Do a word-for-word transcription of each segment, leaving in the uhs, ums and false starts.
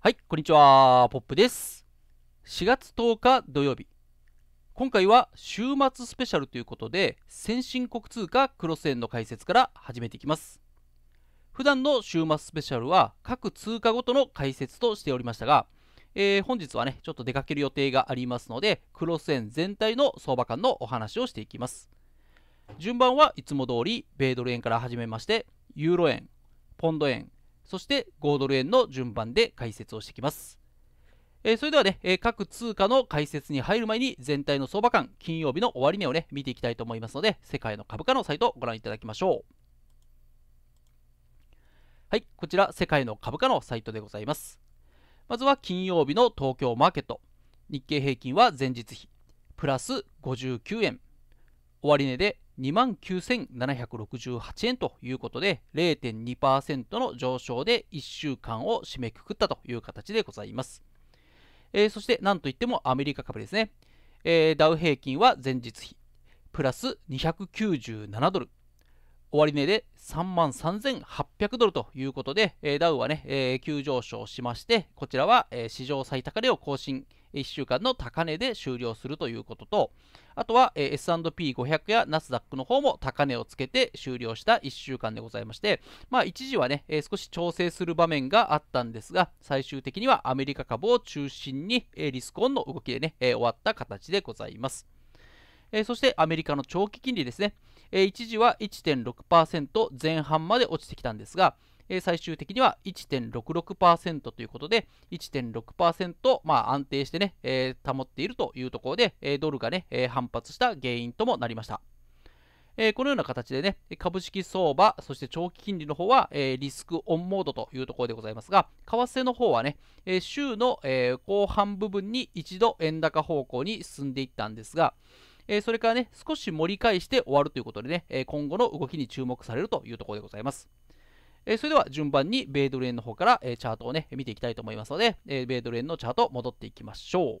はい、こんにちは、ポップです。しがつとおか土曜日。今回は週末スペシャルということで、先進国通貨クロス円の解説から始めていきます。普段の週末スペシャルは各通貨ごとの解説としておりましたが、えー、本日はね、ちょっと出かける予定がありますので、クロス円全体の相場感のお話をしていきます。順番はいつも通り、米ドル円から始めまして、ユーロ円、ポンド円、そしてごドルえんの順番で解説をしていきます。えー、それではね、えー、各通貨の解説に入る前に全体の相場感、金曜日の終値をね、見ていきたいと思いますので、世界の株価のサイトをご覧いただきましょう。はい、こちら世界の株価のサイトでございます。まずは金曜日の東京マーケット。日経平均は前日比、プラスごじゅうきゅうえん。終値で にまんきゅうせんななひゃくろくじゅうはちえんということで れいてんにパーセント の上昇でいっしゅうかんを締めくくったという形でございます、えー、そしてなんといってもアメリカ株ですね、えー、ダウ平均は前日比プラスにひゃくきゅうじゅうななドル終値で さんまんさんぜんはっぴゃくドルということで、えー、ダウはね、えー、急上昇しまして、こちらは、えー、史上最高値を更新、いっしゅうかんの高値で終了するということと、あとは エスアンドピーごひゃく やナスダックの方も高値をつけて終了したいっしゅうかんでございまして、まあ、一時はね少し調整する場面があったんですが、最終的にはアメリカ株を中心にリスクオンの動きでね終わった形でございます。そしてアメリカの長期金利ですね、一時は いちてんろくパーセントぜん半まで落ちてきたんですが、最終的には いちてんろくろくパーセント ということで いちてんろくパーセント、まあ、安定してね、えー、保っているというところで、えー、ドルがね、えー、反発した原因ともなりました、えー、このような形でね、株式相場、そして長期金利の方は、えー、リスクオンモードというところでございますが、為替の方はね、えー、週の、えー、後半部分に一度円高方向に進んでいったんですが、えー、それからね少し盛り返して終わるということでね、えー、今後の動きに注目されるというところでございます。えー、それでは順番に米ドル円の方から、えー、チャートをね見ていきたいと思いますので、えー、米ドル円のチャート戻っていきましょう。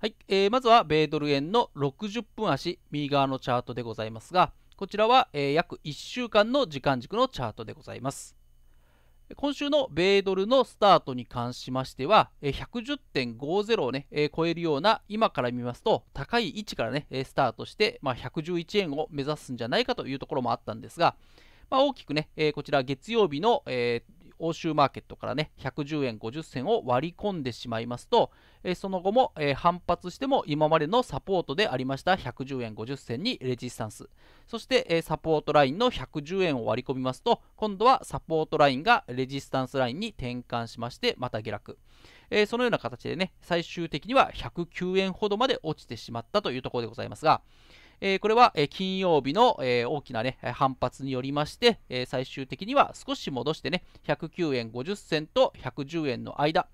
はい、えー、まずは米ドル円のろくじゅっぷんあし右側のチャートでございますが、こちらは、えー、約いっしゅうかんの時間軸のチャートでございます。今週の米ドルのスタートに関しましては ひゃくじゅってんごぜろ をね超えるような、今から見ますと高い位置からねスタートして、まあ、ひゃくじゅういちえんを目指すんじゃないかというところもあったんですが、まあ大きくね、えー、こちら月曜日の、えー、欧州マーケットからね、ひゃくじゅうえんごじゅっせんを割り込んでしまいますと、えー、その後も、えー、反発しても今までのサポートでありましたひゃくじゅうえんごじゅっせんにレジスタンス、そして、えー、サポートラインのひゃくじゅうえんを割り込みますと、今度はサポートラインがレジスタンスラインに転換しまして、また下落、えー、そのような形でね、最終的にはひゃくきゅうえんほどまで落ちてしまったというところでございますが、これは金曜日の大きなね反発によりまして、最終的には少し戻してねひゃくきゅうえんごじゅっせんとひゃくじゅうえんの間、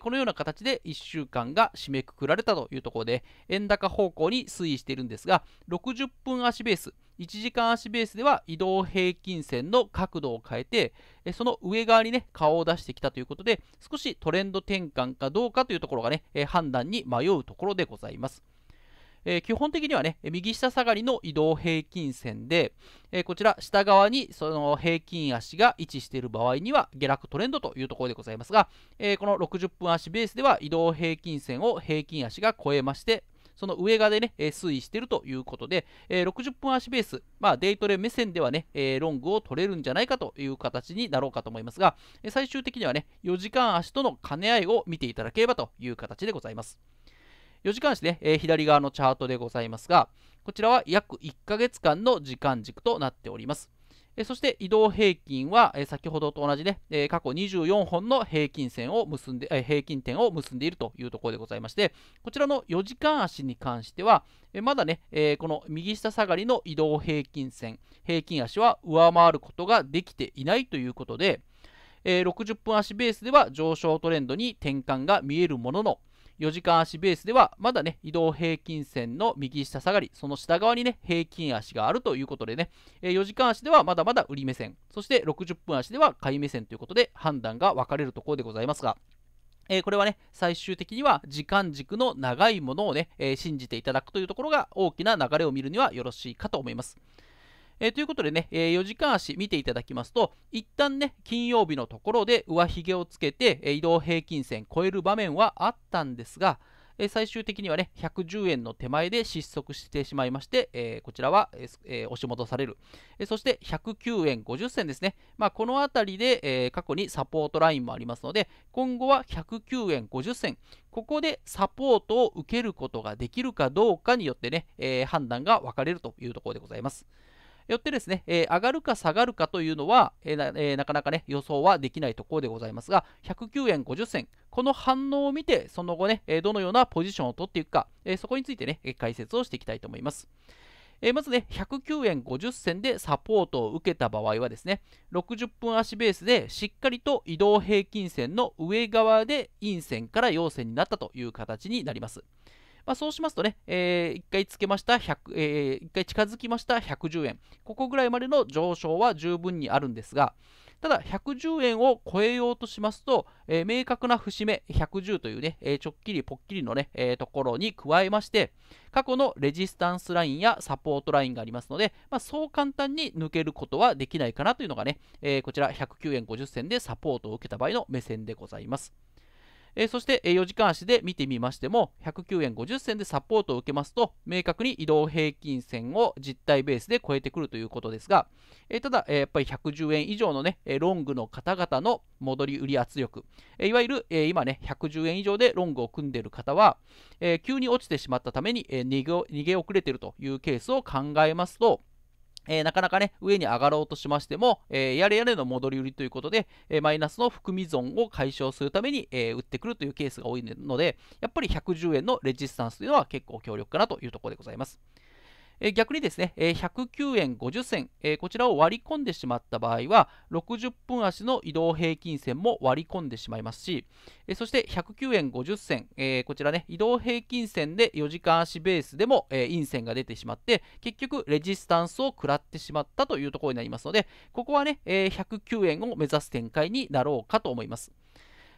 このような形でいっしゅうかんが締めくくられたというところで、円高方向に推移しているんですが、ろくじゅっぷんあしベース、いちじかんあしベースでは移動平均線の角度を変えて、その上側にね顔を出してきたということで、少しトレンド転換かどうかというところがね判断に迷うところでございます。えー、基本的にはね右下下がりの移動平均線で、えー、こちら下側にその平均足が位置している場合には下落トレンドというところでございますが、えー、このろくじゅっぷんあしベースでは移動平均線を平均足が超えまして、その上側でね、えー、推移しているということで、えー、ろくじゅっぷんあしベース、まあ、デイトレ目線ではね、えー、ロングを取れるんじゃないかという形になろうかと思いますが、えー、最終的にはねよじかんあしとの兼ね合いを見ていただければという形でございます。よじかんあしね、えー、左側のチャートでございますが、こちらは約いっかげつかんの時間軸となっております。えー、そして移動平均は、えー、先ほどと同じね、えー、過去にじゅうよんほんの平均線を結んで、えー、平均点を結んでいるというところでございまして、こちらのよじかんあしに関しては、えー、まだね、えー、この右下下がりの移動平均線、平均足は上回ることができていないということで、えー、ろくじゅっぷんあしベースでは上昇トレンドに転換が見えるものの、よじかんあしベースではまだね移動平均線の右下下がり、その下側にね平均足があるということでね、よじかんあしではまだまだ売り目線、そしてろくじゅっぷんあしでは買い目線ということで判断が分かれるところでございますが、えこれはね最終的には時間軸の長いものをね、え信じていただくというところが大きな流れを見るにはよろしいかと思います。えー、ということでね、えー、よじかん足見ていただきますと、一旦ね、金曜日のところで上髭をつけて、えー、移動平均線超える場面はあったんですが、えー、最終的にはね、ひゃくじゅうえんの手前で失速してしまいまして、えー、こちらは、えー、押し戻される。えー、そしてひゃくきゅうえんごじゅっせんですね。まあ、この辺りで、えー、過去にサポートラインもありますので、今後はひゃくきゅうえんごじゅっせん。ここでサポートを受けることができるかどうかによってね、えー、判断が分かれるというところでございます。よってですね、えー、上がるか下がるかというのは、えーなえー、なかなかね、予想はできないところでございますが、ひゃくきゅうえんごじゅっせん、この反応を見て、その後ね、えー、どのようなポジションを取っていくか、えー、そこについてね、解説をしていきたいと思います。えー、まずね、ひゃくきゅうえんごじゅっせんでサポートを受けた場合はですね、ろくじゅっぷん足ベースでしっかりと移動平均線の上側で陰線から陽線になったという形になります。まあそうしますとね、えー、いっかいつけましたひゃく、えー、いっかい近づきましたひゃくじゅうえん、ここぐらいまでの上昇は十分にあるんですが、ただひゃくじゅうえんを超えようとしますと、えー、明確な節目ひゃくじゅうというね、えー、ちょっきりぽっきりのね、えー、ところに加えまして、過去のレジスタンスラインやサポートラインがありますので、まあ、そう簡単に抜けることはできないかなというのがね、えー、こちらひゃくきゅうえんごじゅっせんでサポートを受けた場合の目線でございます。えー、そして、えー、よじかん足で見てみましても、ひゃくきゅうえんごじゅっせんでサポートを受けますと、明確に移動平均線を実体ベースで超えてくるということですが、えー、ただ、えー、やっぱりひゃくじゅうえん以上のね、ロングの方々の戻り売り圧力、えー、いわゆる、えー、今ね、ひゃくじゅうえん以上でロングを組んでいる方は、えー、急に落ちてしまったために、えー、逃げ、逃げ遅れているというケースを考えますと、えー、なかなかね、上に上がろうとしましても、えー、やれやれの戻り売りということで、えー、マイナスの含み損を解消するために、えー、売ってくるというケースが多いので、やっぱりひゃくじゅうえんのレジスタンスというのは結構強力かなというところでございます。え逆にですね、えー、ひゃくきゅうえんごじゅっせん、えー、こちらを割り込んでしまった場合は、ろくじゅっぷん足の移動平均線も割り込んでしまいますし、えー、そしてひゃくきゅうえんごじゅっせん、えー、こちらね、移動平均線でよじかん足ベースでも、えー、陰線が出てしまって、結局、レジスタンスを食らってしまったというところになりますので、ここはね、えー、ひゃくきゅうえんを目指す展開になろうかと思います。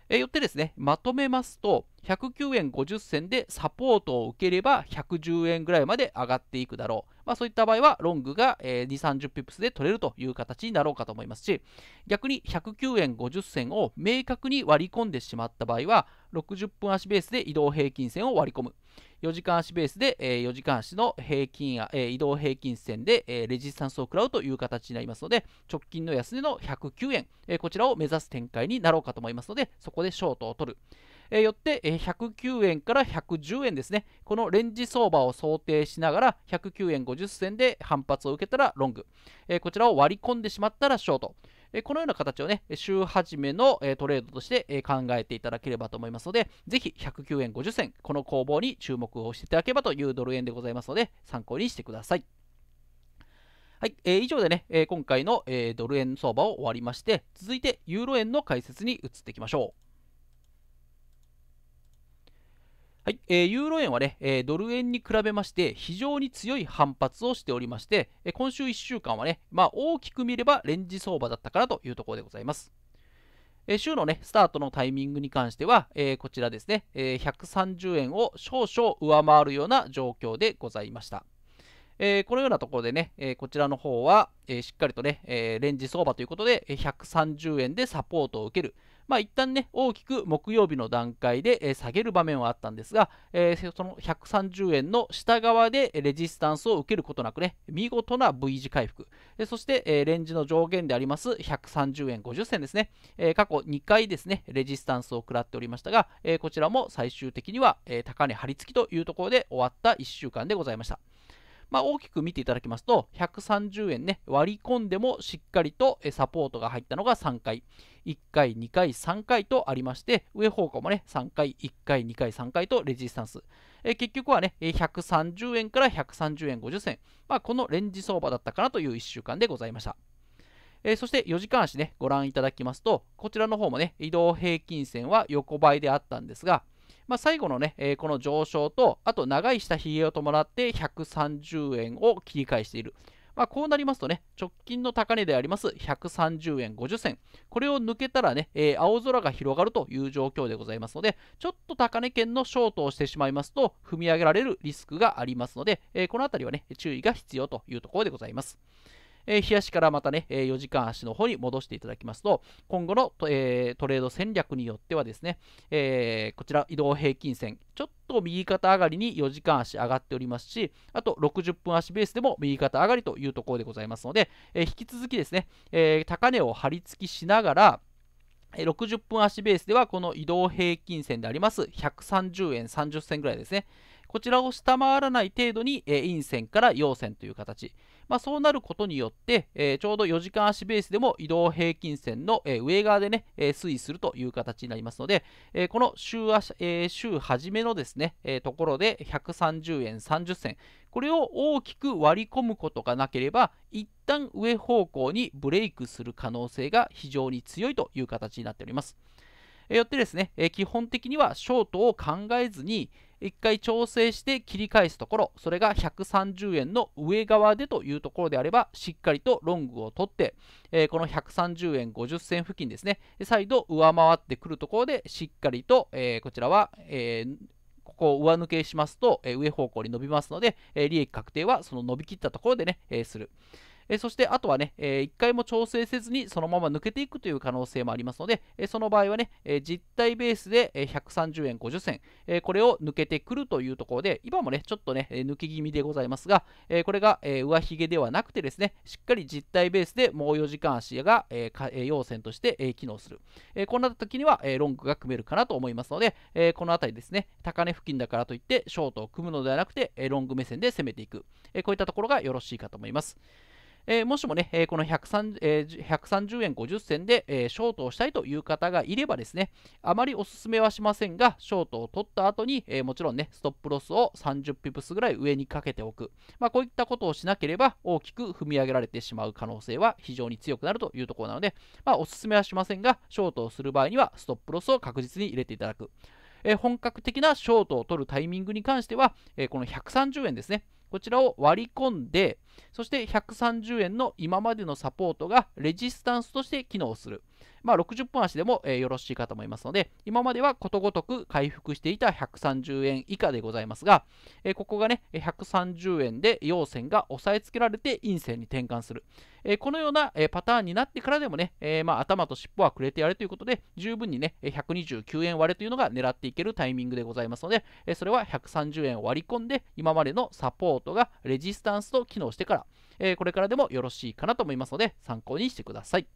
えー、よってですね、まとめますと、ひゃくきゅうえんごじゅっせんでサポートを受ければひゃくじゅうえんぐらいまで上がっていくだろう。まあ、そういった場合はロングがにじゅう、さんじゅうピップスで取れるという形になろうかと思いますし、逆にひゃくきゅうえんごじゅっせんを明確に割り込んでしまった場合は、ろくじゅっぷん足ベースで移動平均線を割り込む。よじかん足ベースでよじかん足の平均や移動平均線でレジスタンスを食らうという形になりますので、直近の安値のひゃくきゅうえん、こちらを目指す展開になろうかと思いますので、そこでショートを取る。よってひゃくきゅうえんからひゃくじゅうえんですね、このレンジ相場を想定しながら、ひゃくきゅうえんごじゅっせんで反発を受けたらロング、こちらを割り込んでしまったらショート、このような形をね、週初めのトレードとして考えていただければと思いますので、ぜひひゃくきゅうえんごじゅっせん、この攻防に注目をしていただければというドル円でございますので、参考にしてください。はい、えー、以上でね、えー、今回の、えー、ドル円相場を終わりまして、続いてユーロ円の解説に移っていきましょう。はい、えー、ユーロ円はね、えー、ドル円に比べまして非常に強い反発をしておりまして、えー、今週いっしゅうかんはね、まあ、大きく見ればレンジ相場だったからというところでございます。えー、週のね、スタートのタイミングに関しては、えー、こちらですね、えー、ひゃくさんじゅうえんを少々上回るような状況でございました。えー、このようなところでね、えー、こちらの方は、えー、しっかりとね、えー、レンジ相場ということで、ひゃくさんじゅうえんでサポートを受ける。まあ一旦ね、大きく木曜日の段階で下げる場面はあったんですが、えー、そのひゃくさんじゅうえんの下側でレジスタンスを受けることなくね、見事な V 字回復。そして、レンジの上限でありますひゃくさんじゅうえんごじゅっせんですね。過去にかいですね、レジスタンスを食らっておりましたが、こちらも最終的には高値張り付きというところで終わったいっしゅうかんでございました。まあ大きく見ていただきますと、ひゃくさんじゅうえんね、割り込んでもしっかりとサポートが入ったのがさんかい、いっかい、にかい、さんかいとありまして、上方向もね、さんかい、いっかい、にかい、さんかいとレジスタンス。え結局はね、ひゃくさんじゅうえんからひゃくさんじゅうえんごじゅっせん、まあ、このレンジ相場だったかなといういっしゅうかんでございました。えー、そしてよじかん足ね、ご覧いただきますと、こちらの方もね、移動平均線は横ばいであったんですが、まあ最後のね、えー、この上昇と、あと長い下髭を伴ってひゃくさんじゅうえんを切り返している。まあこうなりますとね、直近の高値でありますひゃくさんじゅうえんごじゅっせん、これを抜けたらね、えー、青空が広がるという状況でございますので、ちょっと高値圏のショートをしてしまいますと、踏み上げられるリスクがありますので、えー、このあたりはね、注意が必要というところでございます。えー、冷やしからまたね、えー、よじかん足の方に戻していただきますと、今後の、えー、トレード戦略によってはですね、えー、こちら移動平均線、ちょっと右肩上がりによじかん足上がっておりますし、あとろくじゅっぷん足ベースでも右肩上がりというところでございますので、えー、引き続きですね、えー、高値を張り付きしながら、ろくじゅっぷん足ベースではこの移動平均線でありますひゃくさんじゅうえんさんじゅっせんぐらいですね。こちらを下回らない程度に陰線から陽線という形。まあ、そうなることによって、えー、ちょうどよじかん足ベースでも移動平均線の、えー、上側でね、えー、推移するという形になりますので、えー、この 週, 足、えー、週初めのですね、えー、ところでひゃくさんじゅうえんさんじゅっせん、これを大きく割り込むことがなければ、一旦上方向にブレイクする可能性が非常に強いという形になっております。よってですね、基本的にはショートを考えずに、一回調整して切り返すところ、それがひゃくさんじゅうえんの上側でというところであれば、しっかりとロングを取って、えー、このひゃくさんじゅうえんごじゅっせん付近ですね、再度上回ってくるところで、しっかりと、えー、こちらは、えー、ここを上抜けしますと、えー、上方向に伸びますので、えー、利益確定はその伸びきったところでね、えー、する。えそしてあとはね、えー、いっかいも調整せずにそのまま抜けていくという可能性もありますので、えー、その場合はね、えー、実体ベースでひゃくさんじゅうえんごじゅっせん、えー、これを抜けてくるというところで、今もね、ちょっとね、抜け気味でございますが、えー、これが、えー、上髭ではなくてですね、しっかり実体ベースでもうよじかん足が、えー、陽線として、えー、機能する。えー、こうなった時には、えー、ロングが組めるかなと思いますので、えー、このあたりですね、高値付近だからといって、ショートを組むのではなくて、えー、ロング目線で攻めていく。えー、こういったところがよろしいかと思います。えー、もしもね、えー、このひゃくさんじゅうえんごじゅっせんで、えー、ショートをしたいという方がいればですね、あまりおすすめはしませんが、ショートを取った後に、えー、もちろんね、ストップロスをさんじゅうピプスぐらい上にかけておく。まあ、こういったことをしなければ、大きく踏み上げられてしまう可能性は非常に強くなるというところなので、まあ、おすすめはしませんが、ショートをする場合には、ストップロスを確実に入れていただく。えー、本格的なショートを取るタイミングに関しては、えー、このひゃくさんじゅうえんですね。こちらを割り込んで、そしてひゃくさんじゅうえんの今までのサポートがレジスタンスとして機能する。まあ、ろくじゅっぷん足でも、えー、よろしいかと思いますので、今まではことごとく回復していたひゃくさんじゅうえん以下でございますが、えー、ここがね、ひゃくさんじゅうえんで陽線が押さえつけられて陰線に転換する。えー、このような、えー、パターンになってからでもね、えーまあ、頭と尻尾はくれてやれということで、十分にね、ひゃくにじゅうきゅうえん割れというのが狙っていけるタイミングでございますので、えー、それはひゃくさんじゅうえんを割り込んで、今までのサポートがレジスタンスと機能してから、えー、これからでもよろしいかなと思いますので、参考にしてください。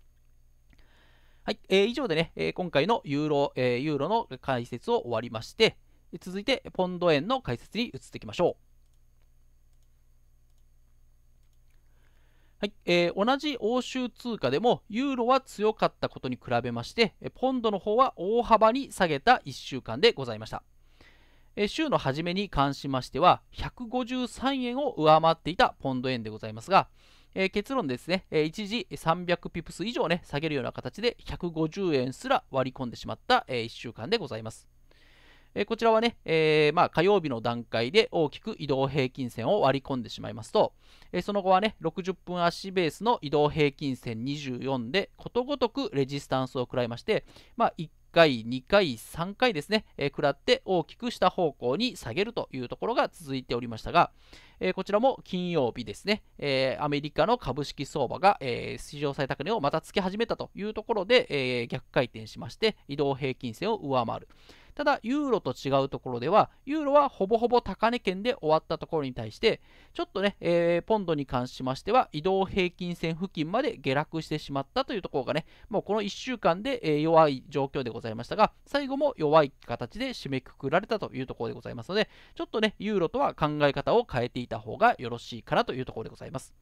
はい、えー、以上でね、えー、今回のユーロ、えー、ユーロの解説を終わりまして、続いてポンド円の解説に移っていきましょう。はい、えー、同じ欧州通貨でもユーロは強かったことに比べまして、ポンドの方は大幅に下げたいっしゅうかんでございました。週の初めに関しましては、ひゃくごじゅうさんえんを上回っていたポンド円でございますが、えー、結論ですね、えー、一時さんびゃくピプス以上ね、下げるような形でひゃくごじゅうえんすら割り込んでしまった、えー、いっしゅうかんでございます。えー、こちらはね、えーまあ、火曜日の段階で大きく移動平均線を割り込んでしまいますと、えー、その後はね、ろくじゅっぷん足ベースの移動平均線にじゅうよんでことごとくレジスタンスを食らいまして、まあ、いっかい、にかい、さんかいですね、えー、食らって大きく下方向に下げるというところが続いておりましたが、えー、こちらも金曜日ですね、えー、アメリカの株式相場が、えー、史上最高値をまたつけ始めたというところで、えー、逆回転しまして、移動平均線を上回る。ただ、ユーロと違うところでは、ユーロはほぼほぼ高値圏で終わったところに対して、ちょっとね、えー、ポンドに関しましては、移動平均線付近まで下落してしまったというところがね、もうこのいっしゅうかんで、えー、弱い状況でございましたが、最後も弱い形で締めくくられたというところでございますので、ちょっとね、ユーロとは考え方を変えていた方がよろしいかなというところでございます。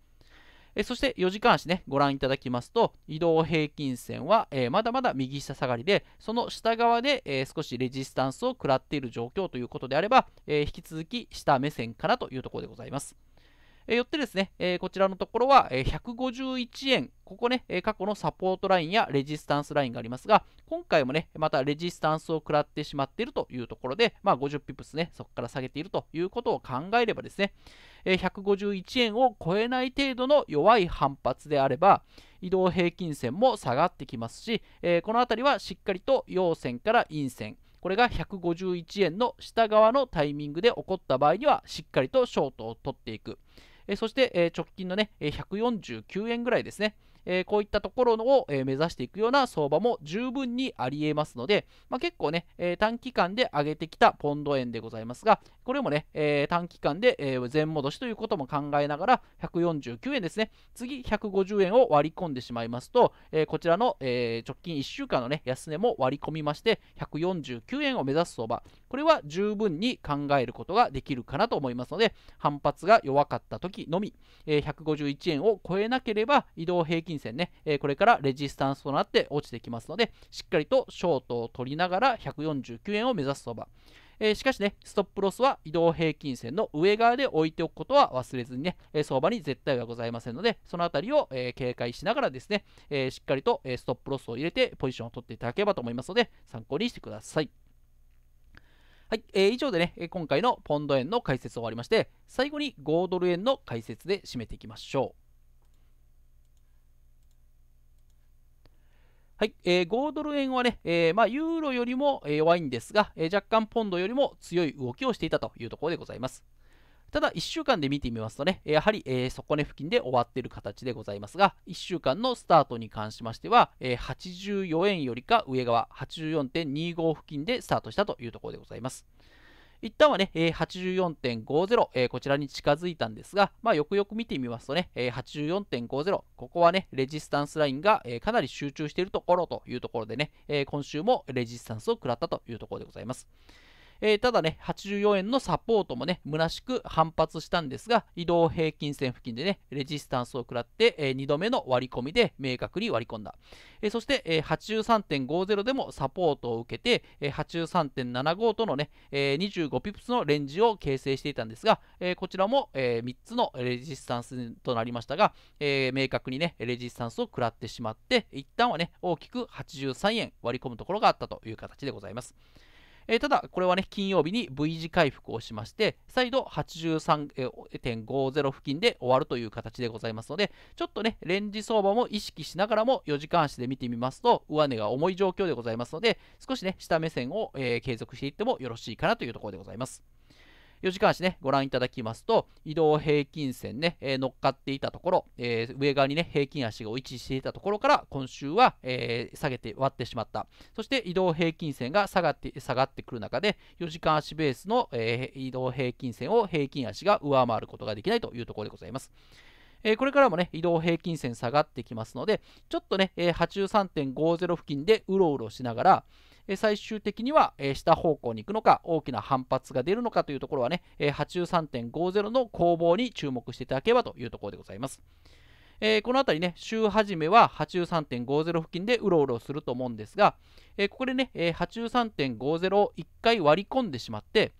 そしてよじかん足ね、ご覧いただきますと、移動平均線は、えー、まだまだ右下下がりで、その下側で、えー、少しレジスタンスを食らっている状況ということであれば、えー、引き続き下目線かなというところでございます。えー、よってですね、えー、こちらのところは、えー、ひゃくごじゅういちえん、ここね、えー、過去のサポートラインやレジスタンスラインがありますが、今回もね、またレジスタンスを食らってしまっているというところで、まあ、ごじゅうピプスね、そこから下げているということを考えればですね、えー、ひゃくごじゅういちえんを超えない程度の弱い反発であれば、移動平均線も下がってきますし、えー、このあたりはしっかりと陽線から陰線、これがひゃくごじゅういちえんの下側のタイミングで起こった場合には、しっかりとショートを取っていく。えー、そして、えー、直近のね、ひゃくよんじゅうきゅうえんぐらいですね。えー、こういったところを、えー、目指していくような相場も十分にあり得ますので、まあ、結構ね、えー、短期間で上げてきたポンド円でございますが、これもね、えー、短期間で、えー、全戻しということも考えながら、ひゃくよんじゅうきゅうえんですね、次ひゃくごじゅうえんを割り込んでしまいますと、えー、こちらの、えー、直近いっしゅうかんの、ね、安値も割り込みまして、ひゃくよんじゅうきゅうえんを目指す相場、これは十分に考えることができるかなと思いますので、反発が弱かった時のみ、えー、ひゃくごじゅういちえんを超えなければ移動平均線ね、えー、これからレジスタンスとなって落ちてきますので、しっかりとショートを取りながらひゃくよんじゅうきゅうえんを目指す相場。えー、しかしね、ストップロスは移動平均線の上側で置いておくことは忘れずにね、えー、相場に絶対はございませんので、そのあたりを、えー、警戒しながらですね、えー、しっかりと、えー、ストップロスを入れてポジションを取っていただければと思いますので、参考にしてください。はい、えー、以上でね、今回のポンド円の解説を終わりまして、最後にごドルえんの解説で締めていきましょう。はい、えー、ごドルえんはね、えーまあ、ユーロよりも弱いんですが、えー、若干ポンドよりも強い動きをしていたというところでございます。ただいっしゅうかんで見てみますとね、やはり、えー、底値付近で終わっている形でございますが、いっしゅうかんのスタートに関しましては、えー、はちじゅうよえんよりか上側、はちじゅうよんてんにご 付近でスタートしたというところでございます。一旦はね、はちじゅうよんてんごゼロ、えー、こちらに近づいたんですが、まあ、よくよく見てみますとね、はちじゅうよんてんごゼロ、ここはね、レジスタンスラインがかなり集中しているところというところでね、今週もレジスタンスを食らったというところでございます。えー、ただね、はちじゅうよえんのサポートもね、むなしく反発したんですが、移動平均線付近でね、レジスタンスを食らって、えー、にどめの割り込みで明確に割り込んだ。えー、そして、えー、はちじゅうさんてんごゼロ でもサポートを受けて、えー、はちじゅうさんてんななご とのね、えー、にじゅうごピプスのレンジを形成していたんですが、えー、こちらも、えー、みっつのレジスタンスとなりましたが、えー、明確にね、レジスタンスを食らってしまって、一旦はね、大きくはちじゅうさんえん割り込むところがあったという形でございます。えー、ただ、これはね、金曜日に V 字回復をしまして、再度 はちじゅうさんてんごゼロ 付近で終わるという形でございますので、ちょっとね、レンジ相場も意識しながらもよじかんあしで見てみますと、上値が重い状況でございますので、少しね、下目線を、えー、継続していってもよろしいかなというところでございます。よじかんあしね、ご覧いただきますと、移動平均線ね、えー、乗っかっていたところ、えー、上側にね、平均足が位置していたところから、今週は、えー、下げて割ってしまった。そして移動平均線が下がって、下がってくる中で、よじかんあしベースの、えー、移動平均線を平均足が上回ることができないというところでございます。これからもね、移動平均線下がってきますので、ちょっとね、はちじゅうさんてんごゼロ 付近でうろうろしながら、最終的には下方向に行くのか、大きな反発が出るのかというところはね、はちじゅうさんてんごゼロ の攻防に注目していただければというところでございます。えー、このあたりね、週始めは はちじゅうさんてんごゼロ 付近でうろうろすると思うんですが、えー、ここでね、はちじゅうさんてんごゼロ をいっかい割り込んでしまって、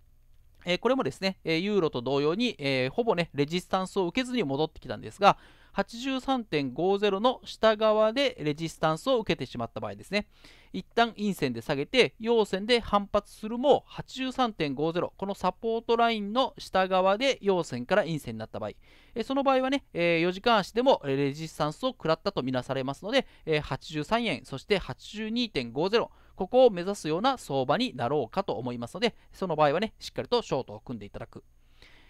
えこれもですね、ユーロと同様に、えー、ほぼね、レジスタンスを受けずに戻ってきたんですが、はちじゅうさんてんごゼロ の下側でレジスタンスを受けてしまった場合ですね、一旦陰線で下げて、陽線で反発するも、はちじゅうさんてんごゼロ、このサポートラインの下側で陽線から陰線になった場合、えその場合はね、えー、よじかんあしでもレジスタンスを食らったとみなされますので、えー、はちじゅうさんえん、そして はちじゅうにてんごゼロ、ここを目指すような相場になろうかと思いますので、その場合はね、しっかりとショートを組んでいただく。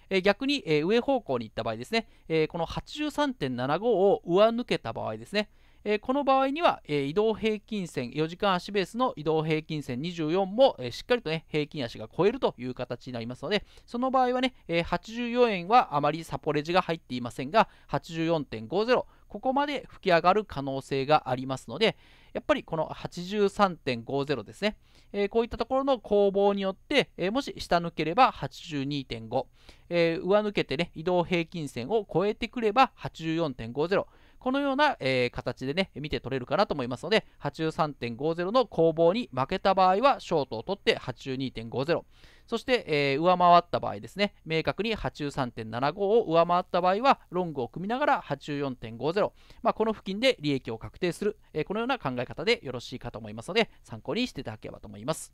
えー、逆に、えー、上方向に行った場合ですね、えー、この はちじゅうさんてんななご を上抜けた場合ですね、えー、この場合には、えー、移動平均線、よじかんあしベースの移動平均線にじゅうよんも、えー、しっかりとね、平均足が超えるという形になりますので、その場合はね、えー、はちじゅうよえんはあまりサポレジが入っていませんが、はちじゅうよんてんごゼロ、ここまで吹き上がる可能性がありますので、やっぱりこの はちじゅうさんてんごゼロ ですね、えー、こういったところの攻防によって、えー、もし下抜ければ はちじゅうにてんご、えー、上抜けてね、移動平均線を超えてくれば はちじゅうよんてんごゼロ、このような、えー、形でね、見て取れるかなと思いますので、はちじゅうさんてんごゼロ の攻防に負けた場合は、ショートを取って はちじゅうにてんごゼロ、そして、えー、上回った場合ですね、明確に はちじゅうさんてんななご を上回った場合は、ロングを組みながら はちじゅうよんてんごゼロ、まあ、この付近で利益を確定する、えー、このような考え方でよろしいかと思いますので、参考にしていただければと思います。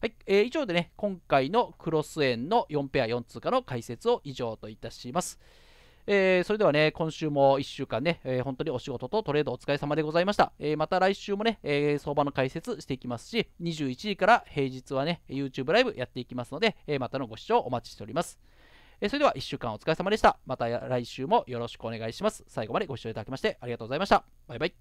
はい、えー、以上でね、今回のクロス円のよんペアよんつうかの解説を以上といたします。えー、それではね、今週もいっしゅうかんね、えー、本当にお仕事とトレードお疲れ様でございました。えー、また来週もね、えー、相場の解説していきますし、にじゅういちじから平日はね、YouTube ライブやっていきますので、えー、またのご視聴お待ちしております。えー、それではいっしゅうかんお疲れ様でした。また来週もよろしくお願いします。最後までご視聴いただきましてありがとうございました。バイバイ。